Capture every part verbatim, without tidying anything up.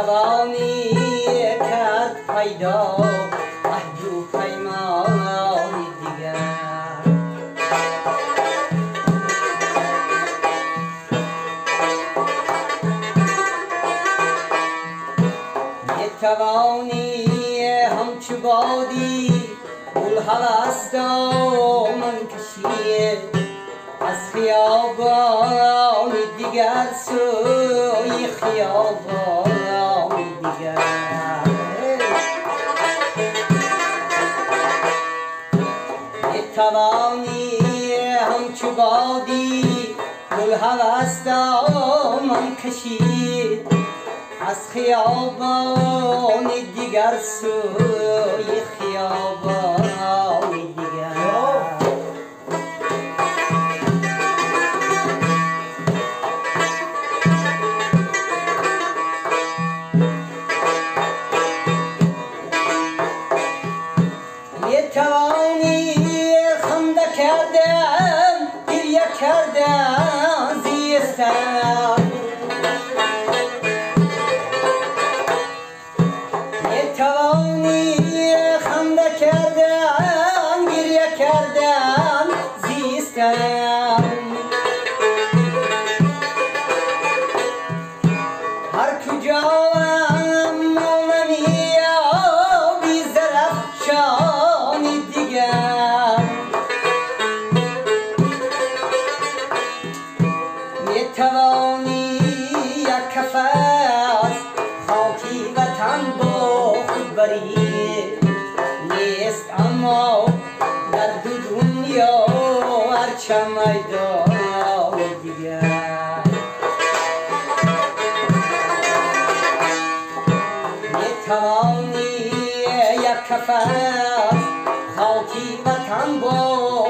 جوانی کرد پیدا عهد و پیمانی دیگر. یه توانی همچو بادی بلهوس دامن کشید از خیابان دیگر سوی خیابان دیگر. نتوانی همچو بادی بلهوس دامن کشید از خیابان دیگر سوی خیابان دیگر. توانی خنده کردم گریه کردم زیستم. یه توانی خنده کردم گریه کردم زیستم. هر کجاام مومنی او بی زرف شام نتوانی یک کفاز خاکی وطن با خود بری نیست اما در دو دنیا هرچم ایدای دیگر. نتوانی یک کفاز خاکی وطن با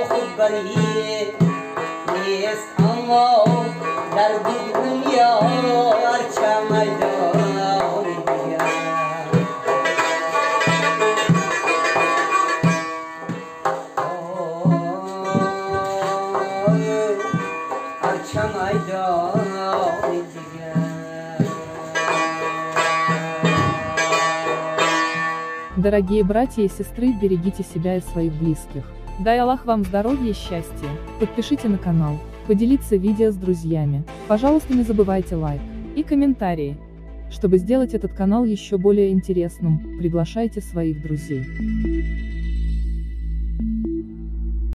خود بری نیست اما در دنیا هرچم ایدای دیگر. هرچم ایدای دیگر. Дорогие братья и сестры, берегите себя и своих близких. Дай Аллах вам здоровья и счастья. Подпишите на канал. Поделиться видео с друзьями. Пожалуйста, не забывайте лайк и комментарии. Чтобы сделать этот канал еще более интересным, приглашайте своих друзей.